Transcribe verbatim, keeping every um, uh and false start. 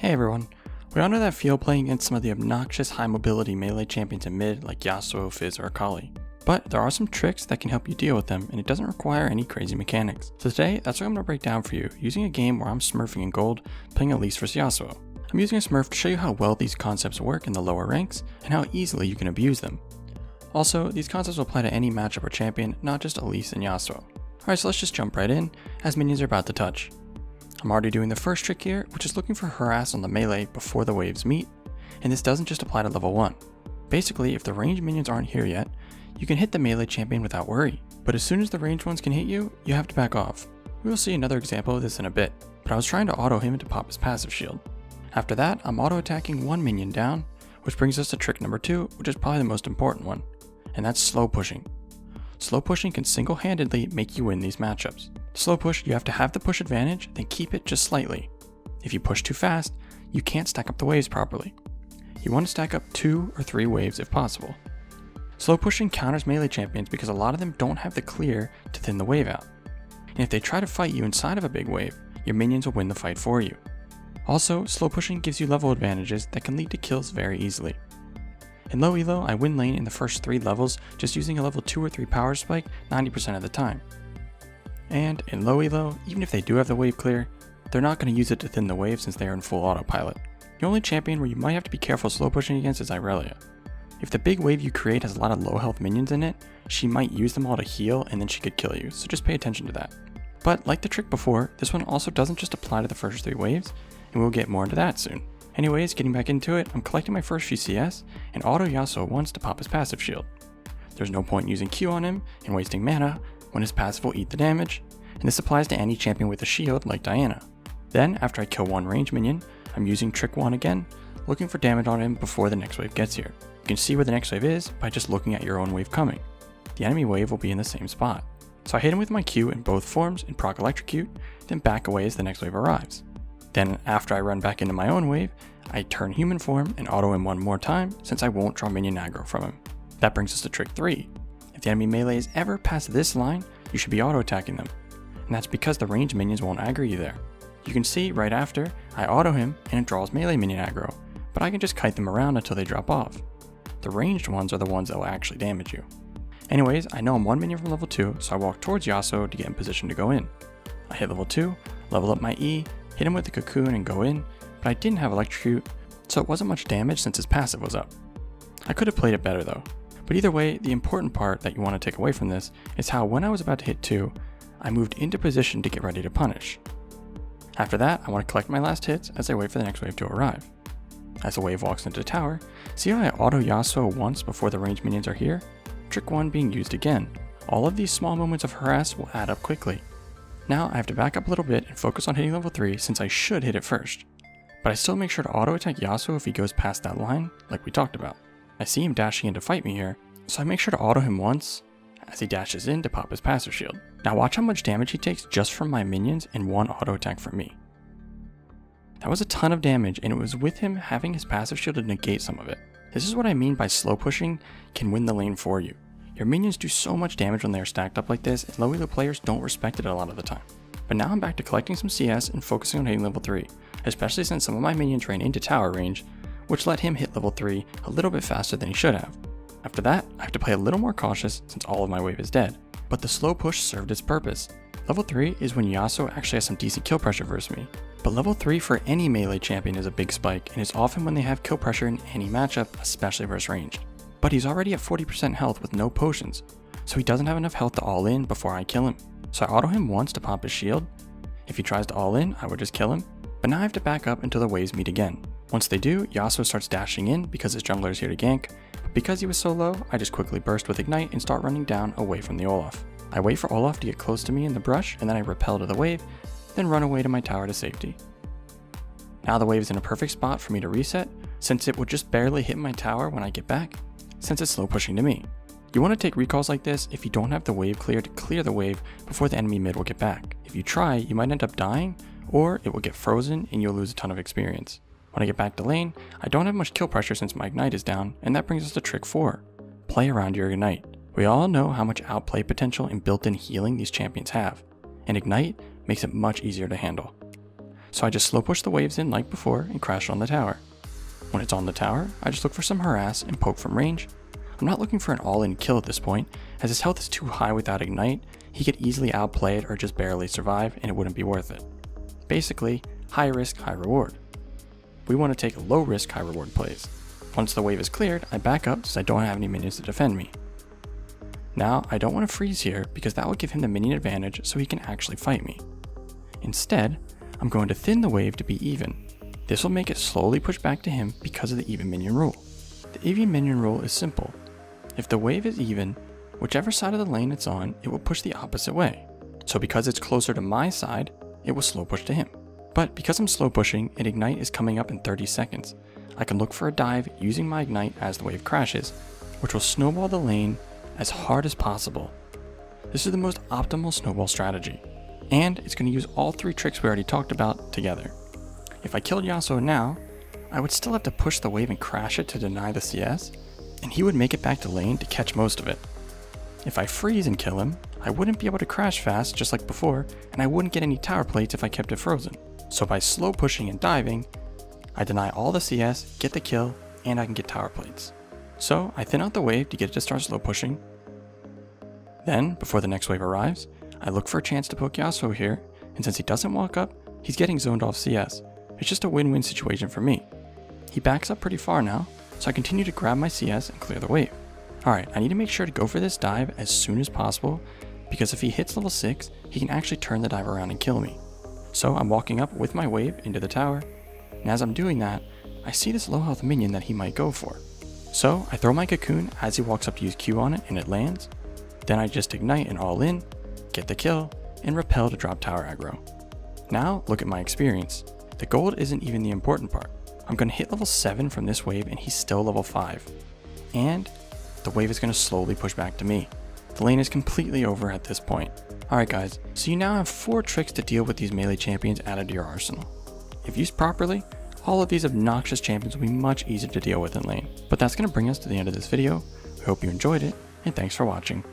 Hey everyone, we all know that feel playing against some of the obnoxious high mobility melee champions in mid like Yasuo, Fizz, or Akali. But there are some tricks that can help you deal with them, and it doesn't require any crazy mechanics. So today, that's what I'm going to break down for you, using a game where I'm smurfing in gold, playing Elise versus Yasuo. I'm using a smurf to show you how well these concepts work in the lower ranks, and how easily you can abuse them. Also, these concepts will apply to any matchup or champion, not just Elise and Yasuo. Alright, so let's just jump right in, as minions are about to touch. I'm already doing the first trick here, which is looking for harass on the melee before the waves meet, and this doesn't just apply to level one. Basically, if the ranged minions aren't here yet, you can hit the melee champion without worry, but as soon as the ranged ones can hit you, you have to back off. We will see another example of this in a bit, but I was trying to auto him to pop his passive shield. After that, I'm auto attacking one minion down, which brings us to trick number two, which is probably the most important one, and that's slow pushing. Slow pushing can single-handedly make you win these matchups. To slow push, you have to have the push advantage, then keep it just slightly. If you push too fast, you can't stack up the waves properly. You want to stack up two or three waves if possible. Slow pushing counters melee champions because a lot of them don't have the clear to thin the wave out. And if they try to fight you inside of a big wave, your minions will win the fight for you. Also, slow pushing gives you level advantages that can lead to kills very easily. In low elo, I win lane in the first three levels just using a level two or three power spike ninety percent of the time. And in low elo, even if they do have the wave clear, they're not going to use it to thin the wave since they are in full autopilot. The only champion where you might have to be careful slow pushing against is Irelia. If the big wave you create has a lot of low health minions in it, she might use them all to heal and then she could kill you, so just pay attention to that. But like the trick before, this one also doesn't just apply to the first three waves, and we'll get more into that soon. Anyways, getting back into it, I'm collecting my first few C S, and auto Yasuo wants to pop his passive shield. There's no point using Q on him and wasting mana when his passive will eat the damage, and this applies to any champion with a shield like Diana. Then, after I kill one range minion, I'm using trick one again, looking for damage on him before the next wave gets here. You can see where the next wave is by just looking at your own wave coming. The enemy wave will be in the same spot. So I hit him with my Q in both forms and proc electrocute, then back away as the next wave arrives. Then after I run back into my own wave, I turn human form and auto him one more time since I won't draw minion aggro from him. That brings us to trick three. If the enemy melee is ever past this line, you should be auto attacking them. And that's because the ranged minions won't aggro you there. You can see right after, I auto him and it draws melee minion aggro, but I can just kite them around until they drop off. The ranged ones are the ones that will actually damage you. Anyways, I know I'm one minion from level two, so I walk towards Yasuo to get in position to go in. I hit level two, level up my E, hit him with the cocoon and go in, but I didn't have electrocute, so it wasn't much damage since his passive was up. I could have played it better though, but either way, the important part that you want to take away from this is how when I was about to hit two, I moved into position to get ready to punish. After that, I want to collect my last hits as I wait for the next wave to arrive. As the wave walks into the tower, see how I auto Yasuo once before the ranged minions are here? Trick one being used again. All of these small moments of harass will add up quickly. Now I have to back up a little bit and focus on hitting level three since I should hit it first. But I still make sure to auto attack Yasuo if he goes past that line, like we talked about. I see him dashing in to fight me here, so I make sure to auto him once as he dashes in to pop his passive shield. Now watch how much damage he takes just from my minions and one auto attack from me. That was a ton of damage and it was with him having his passive shield to negate some of it. This is what I mean by slow pushing can win the lane for you. Your minions do so much damage when they are stacked up like this, and low elo players don't respect it a lot of the time. But now I'm back to collecting some C S and focusing on hitting level three, especially since some of my minions ran into tower range, which let him hit level three a little bit faster than he should have. After that, I have to play a little more cautious since all of my wave is dead. But the slow push served its purpose. Level three is when Yasuo actually has some decent kill pressure versus me, but level three for any melee champion is a big spike and is often when they have kill pressure in any matchup, especially versus ranged. But he's already at forty percent health with no potions, so he doesn't have enough health to all in before I kill him. So I auto him once to pop his shield. If he tries to all in, I would just kill him, but now I have to back up until the waves meet again. Once they do, Yasuo starts dashing in because his jungler is here to gank, but because he was so low, I just quickly burst with Ignite and start running down away from the Olaf. I wait for Olaf to get close to me in the brush and then I repel to the wave, then run away to my tower to safety. Now the wave is in a perfect spot for me to reset, since it will just barely hit my tower when I get back, since it's slow pushing to me. You want to take recalls like this if you don't have the wave clear to clear the wave before the enemy mid will get back. If you try, you might end up dying, or it will get frozen and you'll lose a ton of experience. When I get back to lane, I don't have much kill pressure since my Ignite is down, and that brings us to trick four. Play around your Ignite. We all know how much outplay potential and built-in healing these champions have, and Ignite makes it much easier to handle. So I just slow push the waves in like before and crash it on the tower. When it's on the tower, I just look for some harass and poke from range. I'm not looking for an all-in kill at this point, as his health is too high without ignite, he could easily outplay it or just barely survive and it wouldn't be worth it. Basically, high risk, high reward. We want to take low risk, high reward plays. Once the wave is cleared, I back up since I don't have any minions to defend me. Now, I don't want to freeze here because that will give him the minion advantage so he can actually fight me. Instead, I'm going to thin the wave to be even. This will make it slowly push back to him because of the even minion rule. The even minion rule is simple. If the wave is even, whichever side of the lane it's on, it will push the opposite way. So because it's closer to my side, it will slow push to him. But because I'm slow pushing and ignite is coming up in thirty seconds, I can look for a dive using my ignite as the wave crashes, which will snowball the lane as hard as possible. This is the most optimal snowball strategy, and it's going to use all three tricks we already talked about together. If I killed Yasuo now, I would still have to push the wave and crash it to deny the C S, and he would make it back to lane to catch most of it. If I freeze and kill him, I wouldn't be able to crash fast just like before, and I wouldn't get any tower plates if I kept it frozen. So by slow pushing and diving, I deny all the C S, get the kill, and I can get tower plates. So I thin out the wave to get it to start slow pushing. Then, before the next wave arrives, I look for a chance to poke Yasuo here, and since he doesn't walk up, he's getting zoned off C S. It's just a win-win situation for me. He backs up pretty far now, so I continue to grab my C S and clear the wave. Alright, I need to make sure to go for this dive as soon as possible, because if he hits level six, he can actually turn the dive around and kill me. So I'm walking up with my wave into the tower, and as I'm doing that, I see this low health minion that he might go for. So I throw my cocoon as he walks up to use Q on it and it lands, then I just ignite and all in, get the kill, and repel to drop tower aggro. Now look at my experience. The gold isn't even the important part. I'm going to hit level seven from this wave and he's still level five. And the wave is going to slowly push back to me. The lane is completely over at this point. Alright guys, so you now have four tricks to deal with these melee champions added to your arsenal. If used properly, all of these obnoxious champions will be much easier to deal with in lane. But that's going to bring us to the end of this video. We hope you enjoyed it, and thanks for watching.